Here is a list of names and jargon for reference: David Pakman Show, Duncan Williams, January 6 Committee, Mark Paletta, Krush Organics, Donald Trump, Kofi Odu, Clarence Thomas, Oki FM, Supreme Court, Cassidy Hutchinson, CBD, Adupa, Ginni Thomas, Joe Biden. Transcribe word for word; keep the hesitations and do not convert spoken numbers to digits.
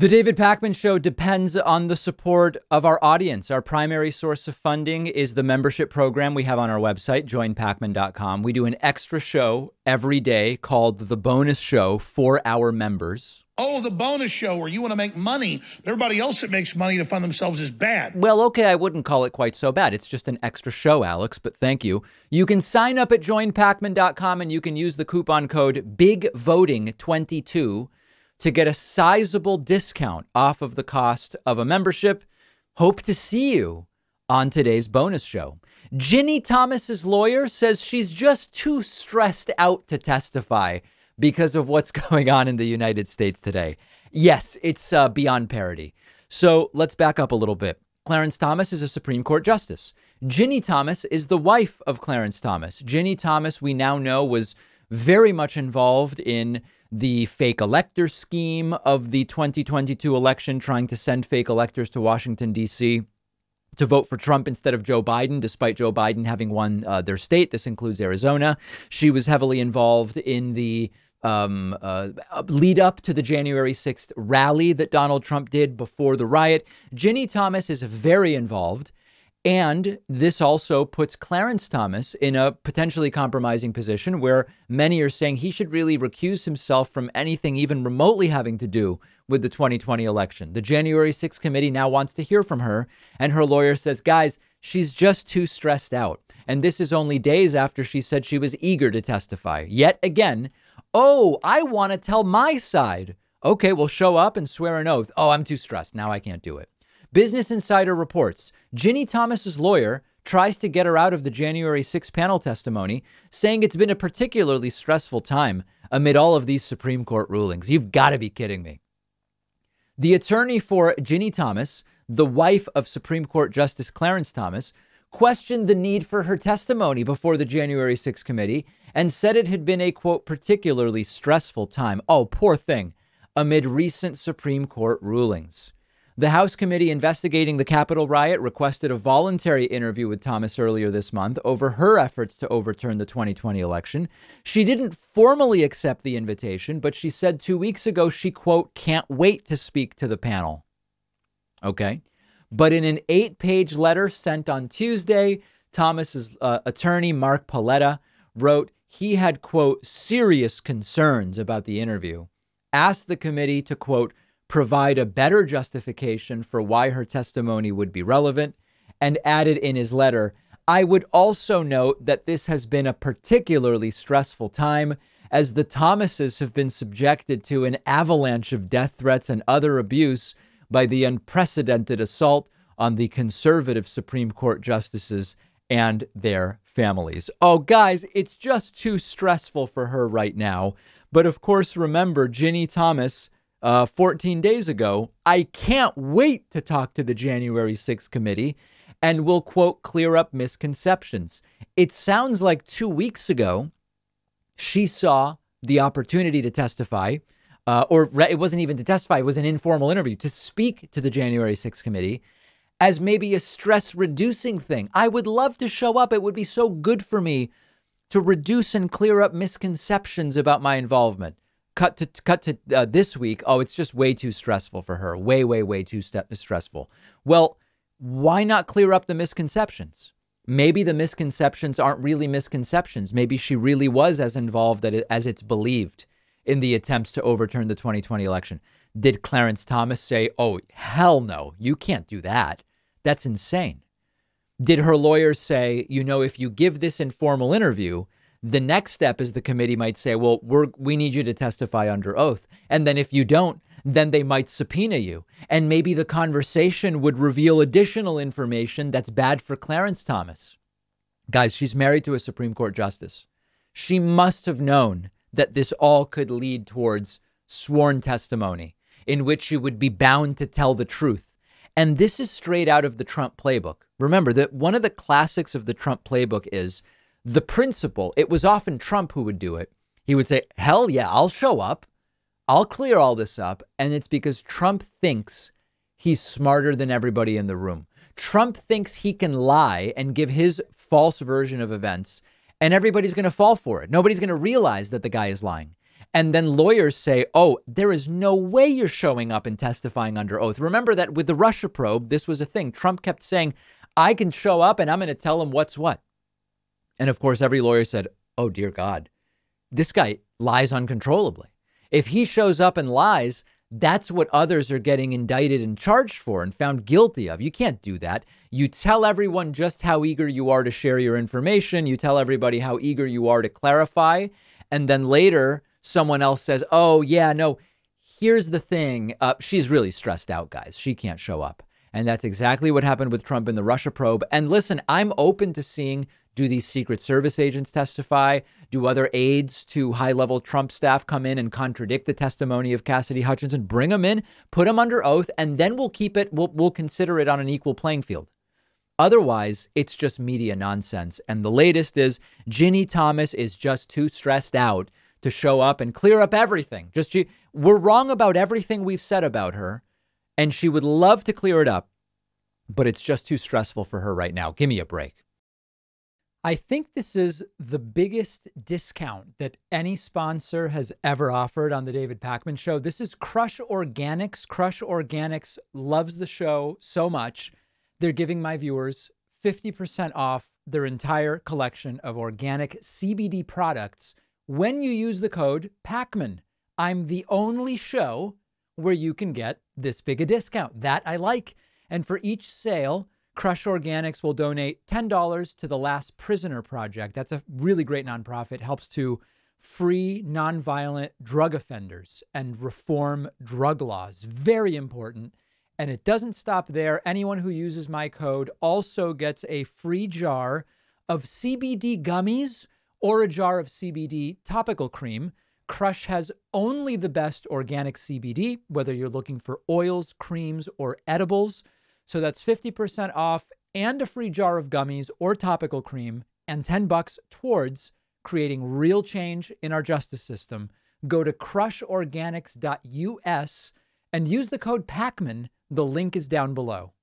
The David Pakman Show depends on the support of our audience. Our primary source of funding is the membership program we have on our website, join pakman dot com. We do an extra show every day called The Bonus Show for our members. Oh, the bonus show where you want to make money, but everybody else that makes money to fund themselves is bad. Well, okay, I wouldn't call it quite so bad. It's just an extra show, Alex, but thank you. You can sign up at join pakman dot com and you can use the coupon code big voting twenty-two to get a sizable discount off of the cost of a membership. Hope to see you on today's bonus show. Ginni Thomas's lawyer says she's just too stressed out to testify because of what's going on in the United States today. Yes, it's uh, beyond parody. So let's back up a little bit. Clarence Thomas is a Supreme Court justice. Ginni Thomas is the wife of Clarence Thomas. Ginni Thomas, we now know, was very much involved in the fake elector scheme of the twenty twenty-two election, trying to send fake electors to Washington, D C to vote for Trump instead of Joe Biden, despite Joe Biden having won uh, their state. This includes Arizona. She was heavily involved in the um, uh, lead up to the January sixth rally that Donald Trump did before the riot. Ginni Thomas is very involved. And this also puts Clarence Thomas in a potentially compromising position where many are saying he should really recuse himself from anything even remotely having to do with the twenty twenty election. The January sixth committee now wants to hear from her, and her lawyer says, guys, she's just too stressed out. And this is only days after she said she was eager to testify. Yet again, oh, I want to tell my side. OK, well, show up and swear an oath. Oh, I'm too stressed. Now I can't do it. Business Insider reports Ginni Thomas's lawyer tries to get her out of the January sixth panel testimony, saying it's been a particularly stressful time amid all of these Supreme Court rulings. You've got to be kidding me. The attorney for Ginni Thomas, the wife of Supreme Court Justice Clarence Thomas, questioned the need for her testimony before the January sixth committee and said it had been a, quote, particularly stressful time. Oh, poor thing. Amid recent Supreme Court rulings. The House committee investigating the Capitol riot requested a voluntary interview with Thomas earlier this month over her efforts to overturn the twenty twenty election. She didn't formally accept the invitation, but she said two weeks ago she, quote, can't wait to speak to the panel. OK, but in an eight page letter sent on Tuesday, Thomas's uh, attorney, Mark Paletta, wrote he had, quote, serious concerns about the interview, asked the committee to, quote, provide a better justification for why her testimony would be relevant, and added in his letter, I would also note that this has been a particularly stressful time as the Thomases have been subjected to an avalanche of death threats and other abuse by the unprecedented assault on the conservative Supreme Court justices and their families. Oh, guys, it's just too stressful for her right now. But of course, remember, Ginni Thomas Uh, fourteen days ago, I can't wait to talk to the January sixth committee and will, quote, clear up misconceptions. It sounds like two weeks ago she saw the opportunity to testify uh, or it wasn't even to testify. It was an informal interview to speak to the January sixth committee as maybe a stress reducing thing. I would love to show up. It would be so good for me to reduce and clear up misconceptions about my involvement. Cut to cut to uh, this week. Oh, it's just way too stressful for her. Way, way, way too st stressful. Well, why not clear up the misconceptions? Maybe the misconceptions aren't really misconceptions. Maybe she really was as involved as it's believed in the attempts to overturn the twenty twenty election. Did Clarence Thomas say, oh, hell no, you can't do that? That's insane. Did her lawyer say, you know, if you give this informal interview, the next step is the committee might say, well, we're, we need you to testify under oath. And then if you don't, then they might subpoena you. And maybe the conversation would reveal additional information that's bad for Clarence Thomas. Guys, she's married to a Supreme Court justice. She must have known that this all could lead towards sworn testimony in which she would be bound to tell the truth. And this is straight out of the Trump playbook. Remember that one of the classics of the Trump playbook is the principle. It was often Trump who would do it. He would say, hell yeah, I'll show up. I'll clear all this up. And it's because Trump thinks he's smarter than everybody in the room. Trump thinks he can lie and give his false version of events and everybody's going to fall for it. Nobody's going to realize that the guy is lying. And then lawyers say, oh, there is no way you're showing up and testifying under oath. Remember that with the Russia probe, this was a thing. Trump kept saying, I can show up and I'm going to tell him what's what. And of course, every lawyer said, oh, dear God, this guy lies uncontrollably. If he shows up and lies, that's what others are getting indicted and charged for and found guilty of. You can't do that. You tell everyone just how eager you are to share your information. You tell everybody how eager you are to clarify. And then later, someone else says, oh, yeah, no, here's the thing. Uh, she's really stressed out, guys. She can't show up. And that's exactly what happened with Trump in the Russia probe. And listen, I'm open to seeing, do these Secret Service agents testify? Do other aides to high level Trump staff come in and contradict the testimony of Cassidy Hutchinson? Bring them in, put them under oath, and then we'll keep it. We'll, we'll consider it on an equal playing field. Otherwise, it's just media nonsense. And the latest is Ginni Thomas is just too stressed out to show up and clear up everything. Just she, we're wrong about everything we've said about her. And she would love to clear it up, but it's just too stressful for her right now. Give me a break. I think this is the biggest discount that any sponsor has ever offered on the David Pakman Show. This is Krush Organics. Krush Organics loves the show so much. They're giving my viewers fifty percent off their entire collection of organic C B D products when you use the code Pakman. I'm the only show where you can get this big a discount. That I like. And for each sale, Krush Organics will donate ten dollars to the Last Prisoner Project. That's a really great nonprofit. Helps to free nonviolent drug offenders and reform drug laws. Very important. And it doesn't stop there. Anyone who uses my code also gets a free jar of C B D gummies or a jar of C B D topical cream. Krush has only the best organic C B D, whether you're looking for oils, creams, or edibles. So that's fifty percent off and a free jar of gummies or topical cream and ten bucks towards creating real change in our justice system. Go to krush organics dot U S and use the code Pakman. The link is down below.